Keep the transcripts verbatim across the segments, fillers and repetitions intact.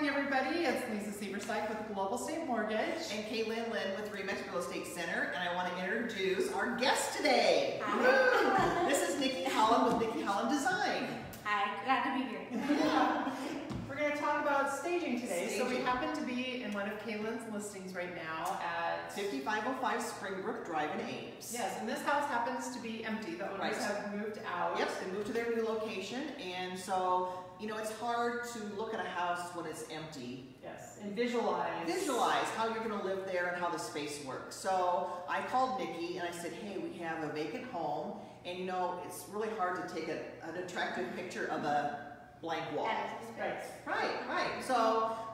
morning, everybody. It's Lisa Sieversike with Global State Mortgage. And Kaitlyn Lynn with Remax Real Estate Center. And I want to introduce our guest today. Hi. This is Nikki Holland with Nikki Holland Design. Hi. Glad to be here. Yeah. We're going to talk about staging today. Staging. So we happen to be in one of Kaitlyn's listings right now at fifty-five oh five Springbrook Drive in Ames. Yes, and this house happens to be empty. The owners right. have moved out. Yep, they moved to their new location. And so, you know, it's hard to look at a house when it's empty. Yes, and visualize. Visualize how you're gonna live there and how the space works. So I called Nikki and I said, hey, we have a vacant home, and you know, it's really hard to take a, an attractive picture of a blank wall. Right, right, right. So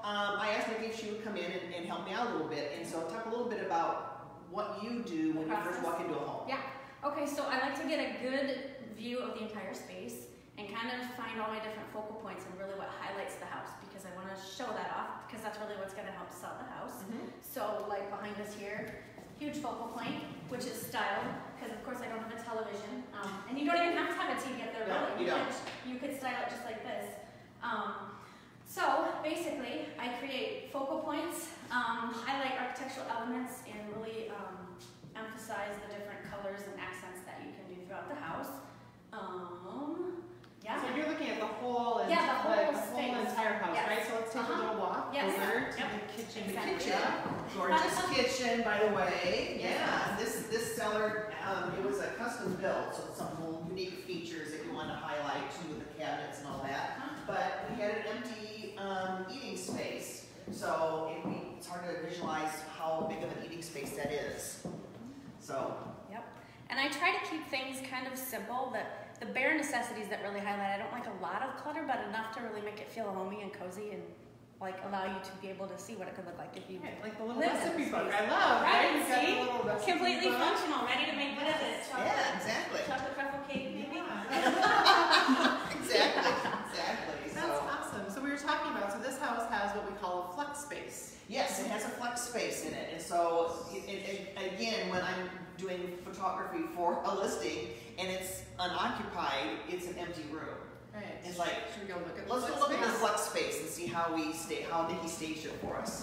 um, I asked Nikki if she would come in and, and help me out a little bit. And so talk a little bit about what you do when you first walk into a home. Yeah, okay, so I like to get a good view of the entire space and kind of find all my different focal points and really what highlights the house, because I want to show that off, because that's really what's going to help sell the house. Mm-hmm. So like behind us here, huge focal point, which is style, because of course I don't have a television. Um, and you don't even have to have a T V up there, really. Yeah, you, could, you could style it just like this. Um, so basically, I create focal points, um, highlight architectural elements, and really um, emphasize the different colors and accents that you can do throughout the house. Um, Yeah. So you're looking at the whole, and yeah, the whole, like, the whole entire house, yes. right? So let's take uh -huh. a little walk yes. over to yep. the kitchen. Exactly. The kitchen, gorgeous kitchen, by the way. Yeah, yeah. this this cellar, um, it was a custom built, so some whole unique features that you want to highlight too, with the cabinets and all that. Huh. But we had an empty um, eating space, so it, we, it's hard to visualize how big of an eating space that is. So. Yep. And I try to keep things kind of simple, but the bare necessities that really highlight. I don't like a lot of clutter, but enough to really make it feel homey and cozy, and like allow you to be able to see what it could look like if you right, like the little recipe book I love. Right? right? See, got the completely book. functional, ready to make whatever. Yes. Yeah, exactly. Chocolate truffle cake, maybe. Yeah. exactly, exactly. That's so awesome. So we were talking about. So this house has what we call a flex space. Yes, it has a flex space in it, and so it, it, it, again, when I'm doing photography for a listing and it's unoccupied, it's an empty room. Right. It's like, should we go look at let's go look at the flex space and see how we stay, how Nikki staged it for us.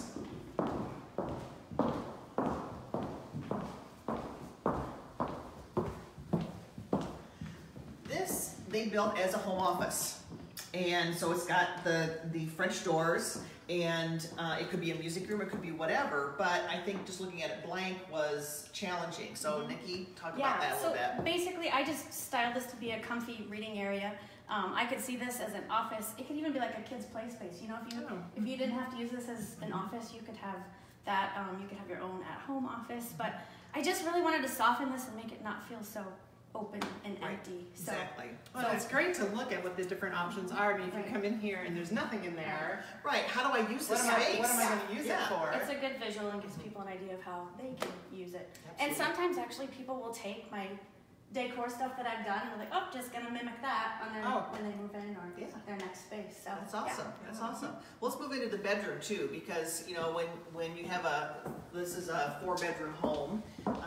This they built as a home office, and so it's got the the French doors. And uh, it could be a music room, it could be whatever, but I think just looking at it blank was challenging. So Nikki, talk yeah, about that so a little bit. Basically, I just styled this to be a comfy reading area. Um, I could see this as an office. It could even be like a kid's play space. You know, if you oh. if you didn't have to use this as an office, you could have that. Um, you could have your own at-home office. But I just really wanted to soften this and make it not feel so open and right. empty. So, exactly. Well, so it's great to look at what the different options are. I mean, if right. you come in here and there's nothing in there, right? How do I use this space? I, what am I going to use yeah. it for? It's a good visual and gives people an idea of how they can use it. Absolutely. And sometimes, actually, people will take my decor stuff that I've done and they're like, oh, just going to mimic that, and then oh. when they move in or yeah. their next space. So that's awesome. Yeah. That's awesome. Well, let's move into the bedroom too, because you know when when you have a this is a four bedroom home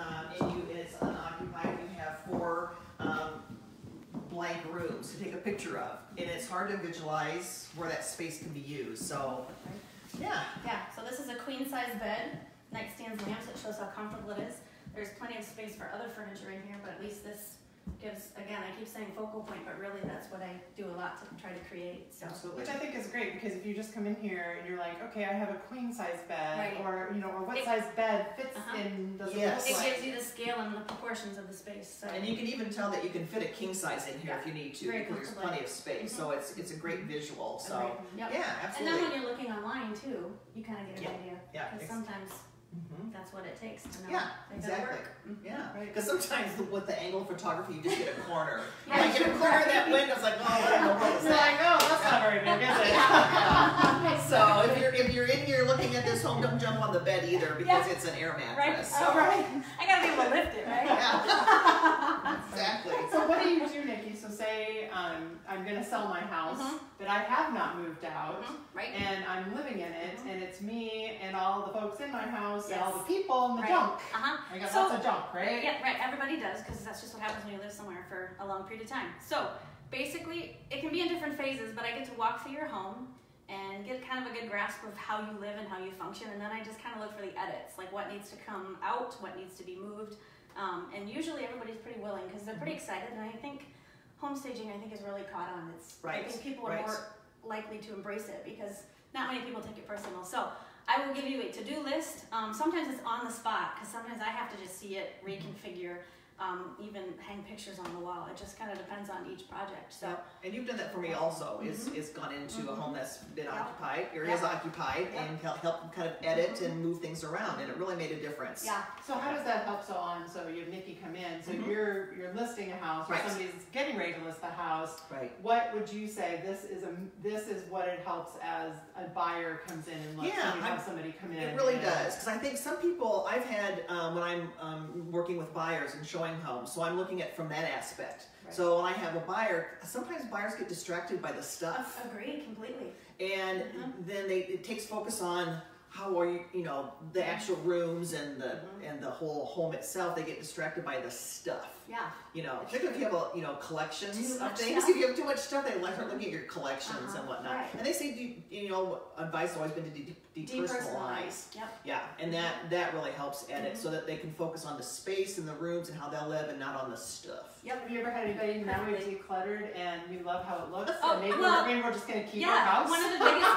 um, and you it's unoccupied. You have four um, blank rooms to take a picture of, and it's hard to visualize where that space can be used. So, yeah. Yeah, so this is a queen size bed, nightstands, lamps, it shows how comfortable it is. There's plenty of space for other furniture in here, but at least this gives, again, I keep saying focal point, but really that's what I do a lot to try to create. So. Absolutely. Which I think is great, because if you just come in here and you're like, okay, I have a queen size bed, right. or you know, or what it, size bed fits uh-huh. in the yes. It gives you the scale and the proportions of the space. So. And you can even tell that you can fit a king size in here yeah. if you need to, very because there's plenty of space. Mm-hmm. So it's it's a great visual. So okay. yep. yeah, absolutely. And then when you're looking online too, you kind of get an yeah. idea. Yeah. Because sometimes. Mm-hmm. That's what it takes to know. Yeah, exactly. Work. Yeah, because right. sometimes the, with the angle photography, you just get a corner. yeah, like in a corner of that window, it's like, oh, I don't know what is that. No, I know, that's not very big, is it? yeah. Yeah. So if you're if you're in here looking at this home, don't jump on the bed either, because yeah. it's an air mattress. Right. So. Oh, right. I gotta be able to lift it, right? Yeah. exactly. So what do you do, Nikki? So say um, I'm gonna sell my house, mm-hmm. but I have not moved out, mm-hmm. right. and I'm living in it, mm-hmm. and it's me and all the folks in my house. Yes. All the people and the right. junk. Uh-huh. I got so, lots of junk, right? Yeah, right. Everybody does, because that's just what happens when you live somewhere for a long period of time. So basically, it can be in different phases, but I get to walk through your home and get kind of a good grasp of how you live and how you function. And then I just kind of look for the edits, like what needs to come out, what needs to be moved. Um, and usually everybody's pretty willing because they're pretty excited. And I think home staging, I think, is really caught on. It's, right. I think people are right. more likely to embrace it because not many people take it personal. So I will give you a to-do list. Um, sometimes it's on the spot because sometimes I have to just see it, reconfigure, um, even hang pictures on the wall. It just kind of depends on each project. So, and you've done that for me also. Mm-hmm. Is is gone into mm-hmm. a home that's been yeah. occupied, areas yeah. occupied, yeah. and help help kind of edit mm-hmm. and move things around, and it really made a difference. Yeah. So how does that help? So on. So you have Nikki come in. So mm-hmm. you're you're listing a house, or right. somebody's getting ready to list the house. Right. What would you say? This is a this is what it helps as a buyer comes in and looks. Yeah. So you have somebody come in. It really does, because I think some people I've had um, when I'm um, working with buyers and showing homes, so I'm looking at from that aspect. Right. So when I have a buyer, sometimes buyers get distracted by the stuff. Agree completely. And mm-hmm. then they, it takes focus on how are you, you know, the actual rooms and the mm-hmm. and the whole home itself. They get distracted by the stuff. Yeah. You know, particularly if you have a, you know, collections of things. Stuff. If you have too much stuff, they like looking at your collections uh-huh. and whatnot. Right. And they say, you know, advice has always been to de depersonalize. De yep. Yeah. And that that really helps edit mm-hmm. so that they can focus on the space and the rooms and how they'll live and not on the stuff. Yep. Have you ever had anybody now we've decluttered and we love how it looks? Oh, and maybe well, we're, we're just gonna keep yeah, our house. One of the biggest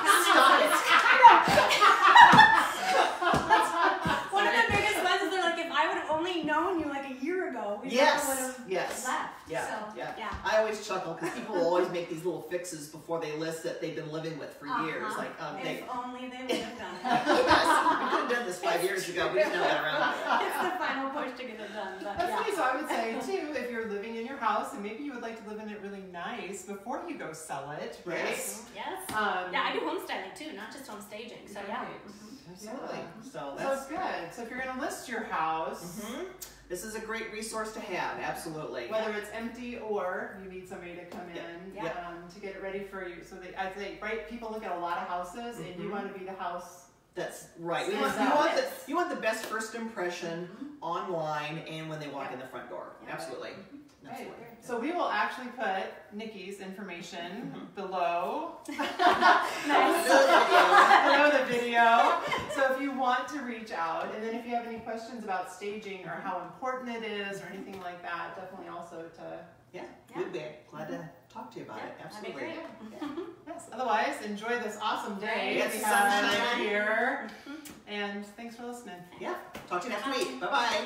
comments. One of the biggest ones is they're like, if I would have only known you like a year ago, we yes. never would have yes. left. Yeah. So, yeah. yeah. I always chuckle because people will always make these little fixes before they list that they've been living with for uh-huh. years. Like, um, if they, only they would have done that. Yes, we could have done this five it's years true. ago. We just know that around. It's the final push to get it done. But that's yeah. nice. So I would say too, if you're living in your house and maybe you would like to live in it really nice before you go sell it, right? Yes. yes. Um, yeah, I do home styling too, not just home staging. So right. yeah. Mm-hmm. Absolutely. Yeah. So that's so good. So if you're going to list your house. Mm-hmm. This is a great resource to have, absolutely. Whether it's empty or you need somebody to come in yeah. Yeah. Um, to get it ready for you. So they, I think, right, people look at a lot of houses, mm-hmm. and you want to be the house. That's right. You want, you, want the, you want the best first impression mm-hmm. online and when they walk yeah. in the front door. Yeah. Absolutely. Mm-hmm. Absolutely. Right. Yeah. So we will actually put Nikki's information mm-hmm. below. Below the video. So if you want to reach out, and then if you have any questions about staging or how important it is or anything like that, definitely also to yeah, yeah. we'd be glad to talk to you about yeah, it. Absolutely. That'd be great. Yeah. Yes. Otherwise, enjoy this awesome day. Yes, we have sunshine here. And thanks for listening. Yeah. Talk to you next week. Bye bye.